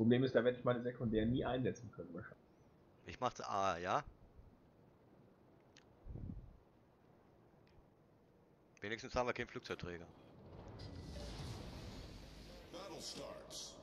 Problem ist, da werde ich meine Sekundär nie einsetzen können wahrscheinlich. Ich mach's A, ja? Wenigstens haben wir keinen Flugzeugträger. Battle starts.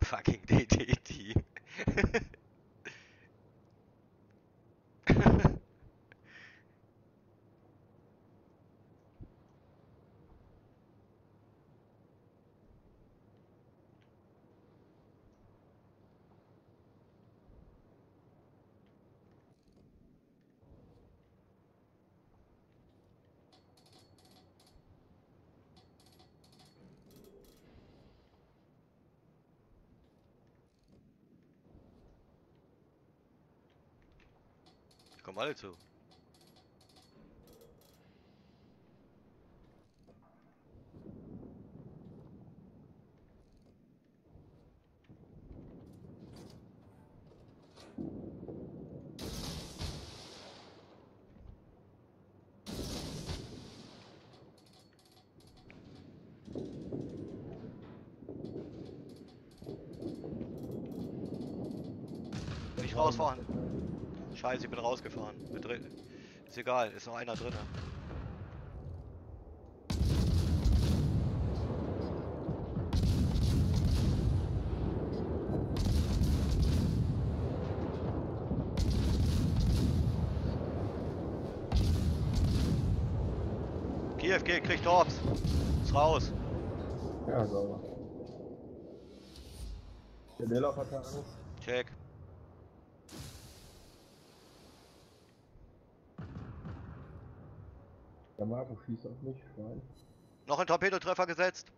Fucking DDT. Komm alle zu. Nicht rausfahren. Scheiße, ich bin rausgefahren. Bin drin. Ist egal, ist noch einer drin. Kiew kriegt Torps. Ist raus. Ja, sauber. Der Delof hat da alles. Check. Der Marco schießt auf mich, Schwein. Noch ein Torpedotreffer gesetzt.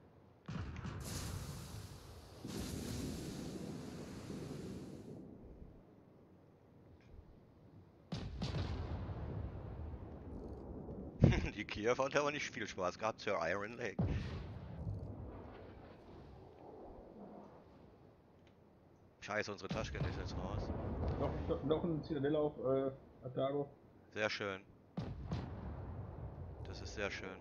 Die Kiew hat aber nicht viel Spaß gehabt, Sir Iron Lake. Scheiße, unsere Taschkette ist jetzt raus. Noch ein Zitadelle auf Atago. Sehr schön. Das ist sehr schön.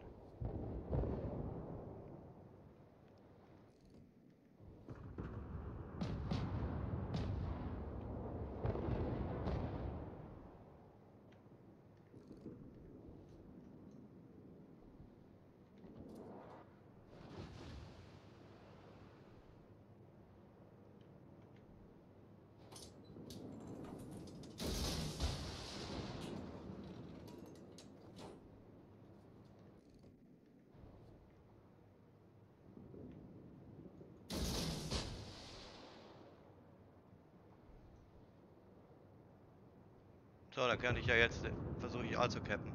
So, da kann ich ja jetzt versuchen, A zu cappen.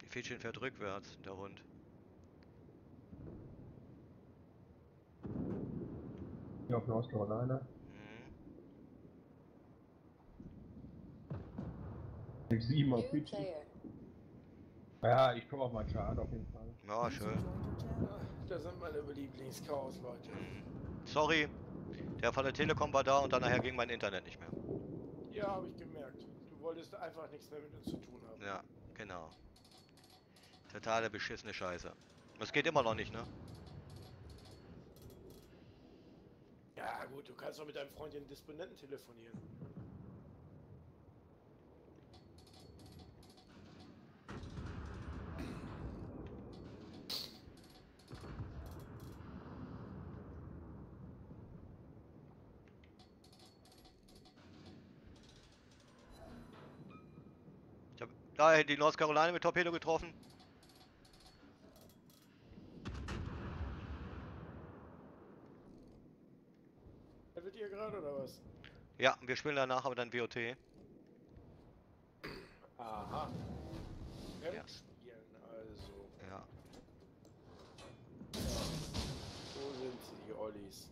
Die Fischchen fährt rückwärts, der Hund. Ja, auf North Carolina. Mhm. 6-7 auf Fischchen. Ja, ich komme auf meinen Chart auf jeden Fall. Ja, schön. Das sind meine Lieblingschaos, Leute. Sorry, der von der Telekom war da und dann nachher ging mein Internet nicht mehr. Ja, habe ich gemerkt. Du wolltest einfach nichts mehr mit uns zu tun haben. Ja, genau. Totale beschissene Scheiße. Das geht immer noch nicht, ne? Ja gut, du kannst doch mit deinem Freund den Disponenten telefonieren. Da hätte die North Carolina mit Torpedo getroffen. Werdet ihr gerade oder was? Ja, wir spielen danach aber dann WOT. Aha. Ja. Spielen also. Ja. So sind sie, die Ollis.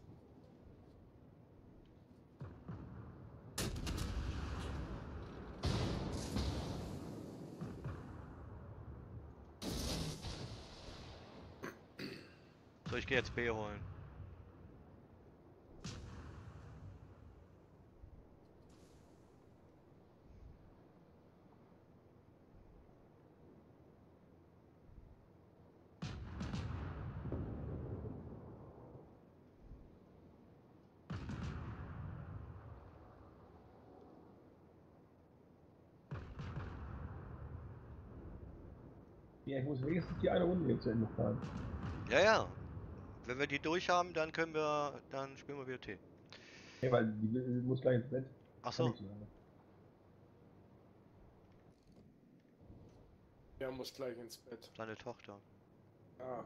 So, ich gehe jetzt B holen. Ja, ich muss wenigstens die eine Runde jetzt zu Ende fahren. Ja, ja. Wenn wir die durch haben, dann können wir, dann spielen wir WOT. Ja, weil die muss gleich ins Bett. Ach so. Ja, muss gleich ins Bett. Seine Tochter. Ah.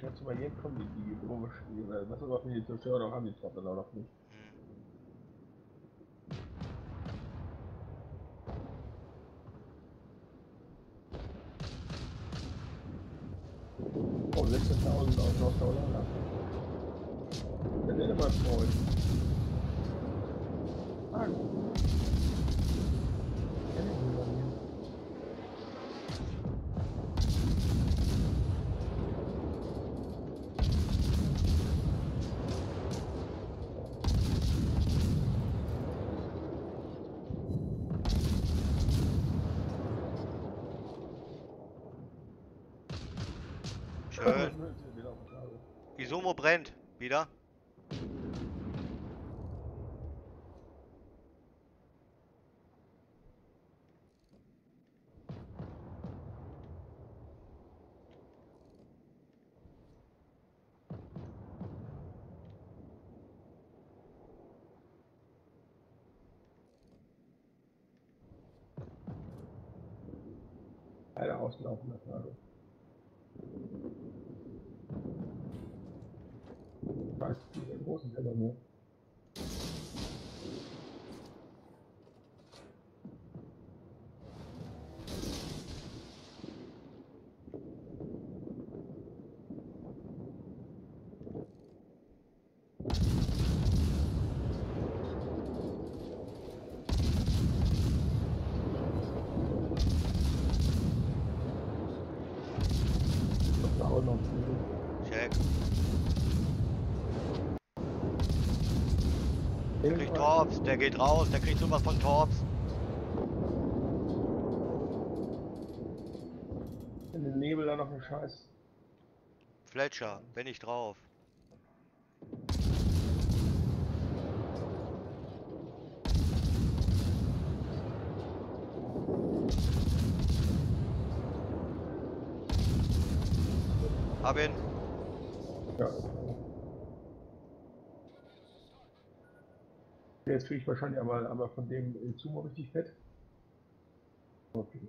Kannst du mal jetzt kommen, die komischen, was ist das für die Zerstörer, haben die Truppen oder noch nicht? Oh, 16.000 aus North Carolina. Das wäre mal toll. Ah, gut. Schön. Isumo brennt. Wieder. Leider ausgelaufen, Atago. Ich weiß nicht, wie groß ist der denn hier? Check. Der kriegt Torps, der geht raus, der kriegt sowas von Torps. In den Nebel da noch ein Scheiß. Fletcher, bin ich drauf. Hab ihn. Ja. Jetzt kriege ich wahrscheinlich aber von dem Zumo richtig fett. Okay.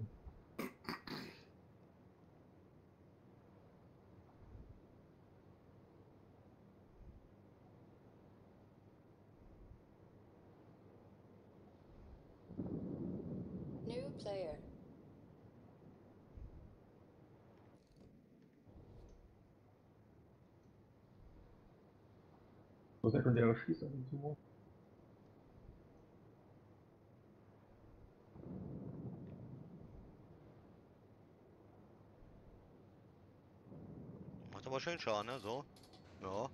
New player. So sekundäre Schieß auf den Zumo. Aber schön schauen, ne? So. Ja.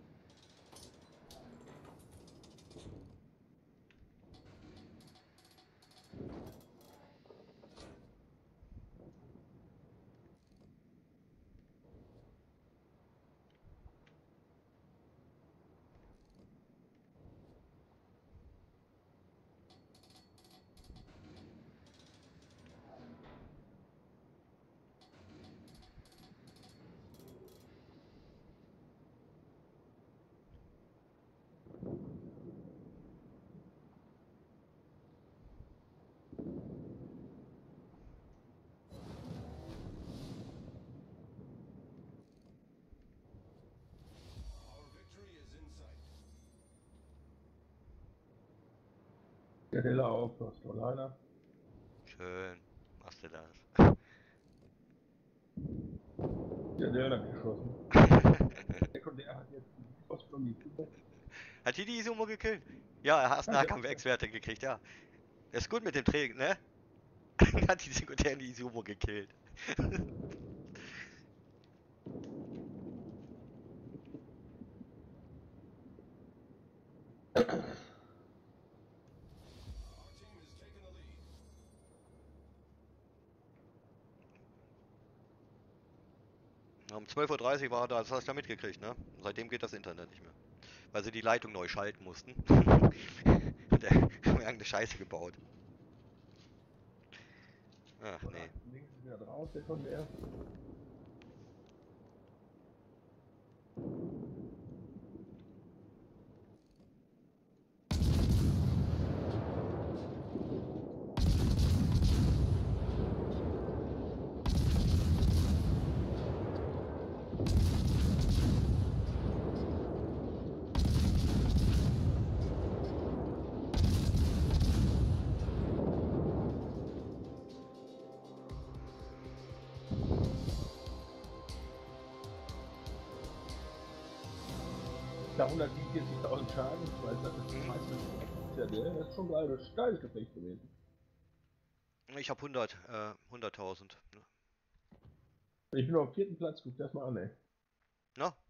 Stelle auf North Carolina. Schön, machst du das. Ja, der hat geschossen. Der hat jetzt die Post von mir. Hat die Isumo gekillt? Ja, er hat Nahkampf-Experte gekriegt, ja. Ist gut mit dem Trägen, ne? Hat die sekundären Isumo gekillt. Um 12:30 Uhr war da, das hast du ja mitgekriegt, ne? Seitdem geht das Internet nicht mehr. Weil sie die Leitung neu schalten mussten. Und der haben irgendeine Scheiße gebaut. Ach nee. Links ist wieder drauf, der kommt erst. Da 147.000 Schaden, ich weiß nicht, das ist ja der, das ist schon geil, das ist ein geiles Gefecht gewesen. Ich hab 100.000. Ne? Ich bin auf dem 4. Platz, guck das mal an, ey. Na?